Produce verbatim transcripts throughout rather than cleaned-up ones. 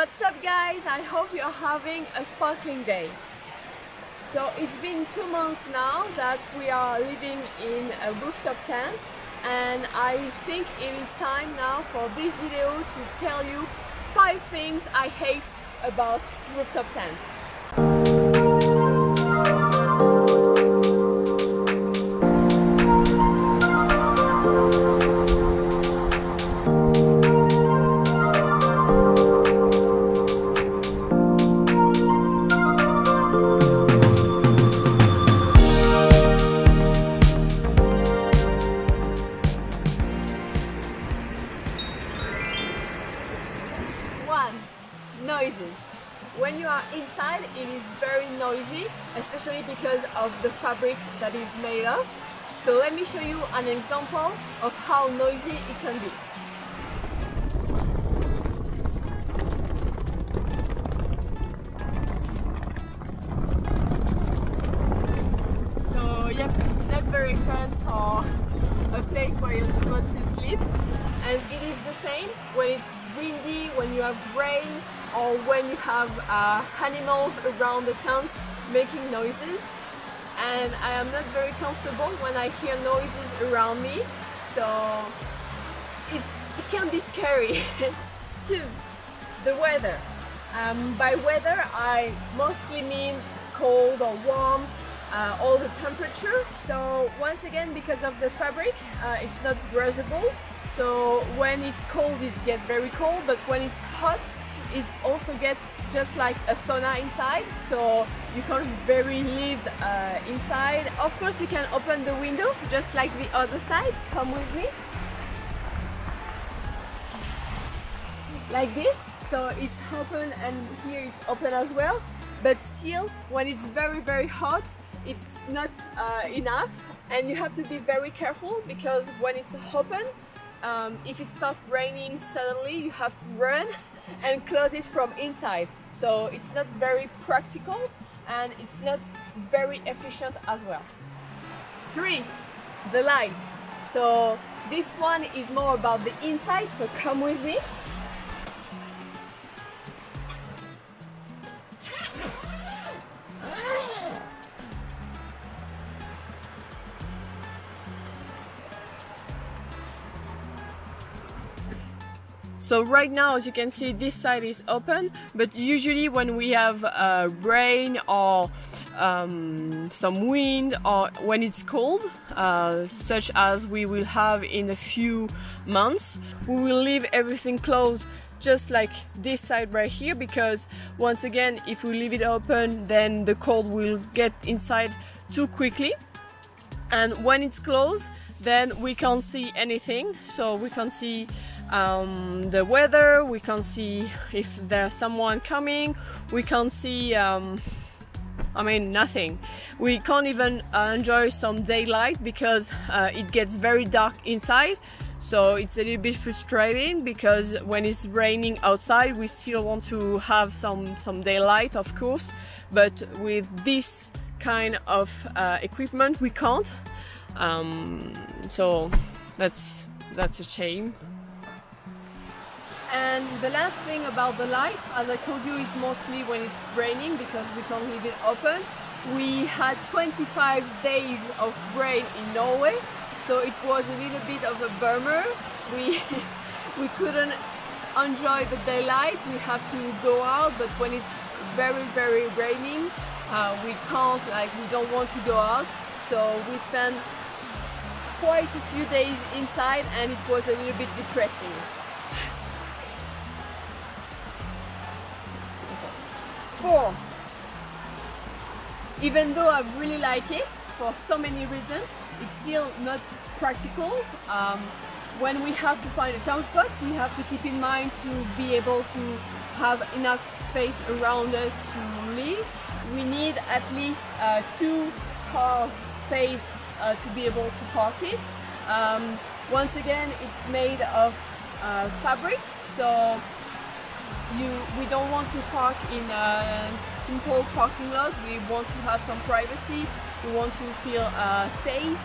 What's up guys, I hope you're having a sparkling day. So it's been two months now that we are living in a rooftop tent, and I think it is time now for this video to tell you five things I hate about rooftop tents. Noises. When you are inside, it is very noisy, especially because of the fabric that is made of. So let me show you an example of how noisy it can be. So yep, not very fun for a place where you're supposed to sleep. And it is the same when it's windy, when you have rain, or when you have uh, animals around the tent making noises. And I am not very comfortable when I hear noises around me, so it's, it can be scary. Two, the weather. Um, by weather I mostly mean cold or warm, uh, all the temperature. So once again, because of the fabric, uh, it's not breathable. So when it's cold, it gets very cold, but when it's hot, it also gets just like a sauna inside, so you can't very live uh, inside. Of course, you can open the window, just like the other side. Come with me. Like this, so it's open, and here it's open as well. But still, when it's very, very hot, it's not uh, enough, and you have to be very careful, because when it's open, Um, if it starts raining suddenly, you have to run and close it from inside. So it's not very practical, and it's not very efficient as well. Three, the light. So this one is more about the inside, so come with me. So right now, as you can see, this side is open, but usually when we have uh, rain or um, some wind, or when it's cold, uh, such as we will have in a few months, we will leave everything closed, just like this side right here, because once again, if we leave it open, then the cold will get inside too quickly. And when it's closed, then we can't see anything, so we can't see Um, the weather, we can't see if there's someone coming, we can't see, um, I mean, nothing. We can't even uh, enjoy some daylight, because uh, it gets very dark inside, so it's a little bit frustrating, because when it's raining outside, we still want to have some, some daylight, of course, but with this kind of uh, equipment, we can't. Um, so that's, that's a shame. And the last thing about the light, as I told you, it's mostly when it's raining, because we can't leave it open. We had twenty-five days of rain in Norway, so it was a little bit of a bummer. We, we couldn't enjoy the daylight, we have to go out, but when it's very, very raining, uh, we can't, like, we don't want to go out. So we spent quite a few days inside, and it was a little bit depressing. Four. Even though I really like it for so many reasons, it's still not practical. Um, when we have to find a camp spot, we have to keep in mind to be able to have enough space around us to live. We need at least uh, two car space uh, to be able to park it. Um, once again, it's made of uh, fabric, so You, we don't want to park in a simple parking lot. We want to have some privacy, we want to feel uh, safe.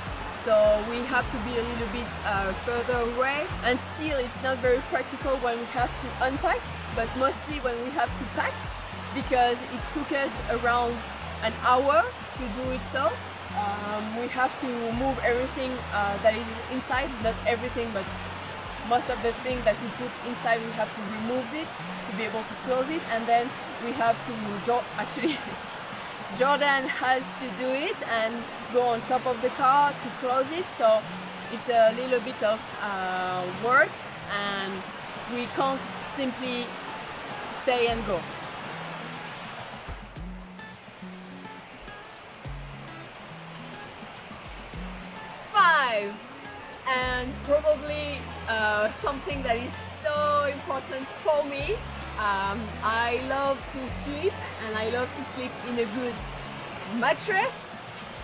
so we have to be a little bit uh, further away, and still it's not very practical when we have to unpack, but mostly when we have to pack, because it took us around an hour to do it. So um, we have to move everything uh, that is inside, not everything but most of the things that we put inside, we have to remove it to be able to close it, and then we have to jo actually Jordan has to do it and go on top of the car to close it. So it's a little bit of uh, work, and we can't simply stay and go. Five, and probably uh, something that is so important for me. Um, I love to sleep, and I love to sleep in a good mattress,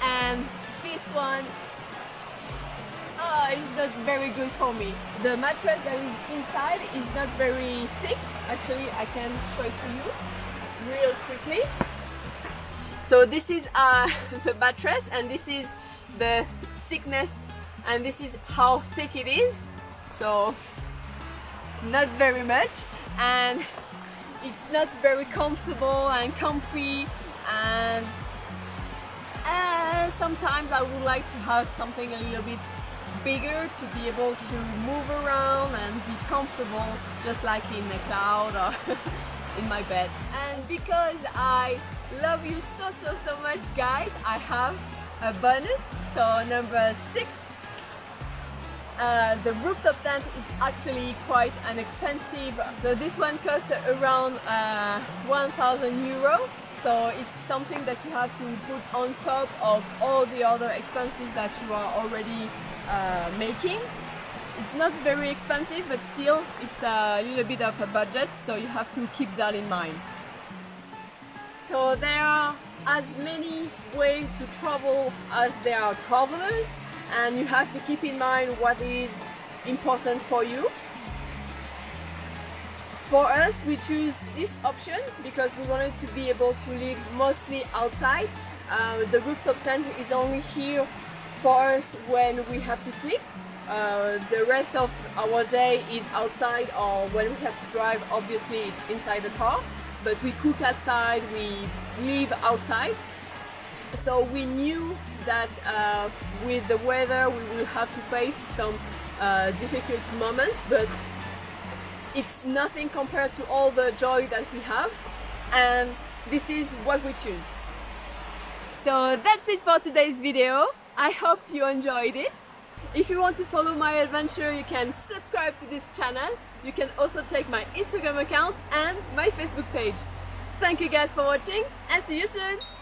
and this one uh, is not very good for me. The mattress that is inside is not very thick. Actually, I can show it to you real quickly. So this is uh, the mattress, and this is the thickness, and this is how thick it is. So not very much, and it's not very comfortable and comfy, and uh, sometimes I would like to have something a little bit bigger to be able to move around and be comfortable, just like in the cloud or in my bed. And because I love you so so so much, guys, I have a bonus. So number six, Uh, the rooftop tent is actually quite inexpensive. So this one cost around uh, one thousand euro. So it's something that you have to put on top of all the other expenses that you are already uh, making. It's not very expensive, but still it's a little bit of a budget, so you have to keep that in mind. So there are as many ways to travel as there are travelers, and you have to keep in mind what is important for you. For us, we choose this option because we wanted to be able to live mostly outside. Uh, the rooftop tent is only here for us when we have to sleep. Uh, the rest of our day is outside, or when we have to drive, obviously it's inside the car, but we cook outside, we live outside. So we knew that uh, with the weather we will have to face some uh, difficult moments, but it's nothing compared to all the joy that we have, and this is what we choose. So that's it for today's video. I hope you enjoyed it. If you want to follow my adventure, you can subscribe to this channel. You can also check my Instagram account and my Facebook page. Thank you guys for watching, and see you soon!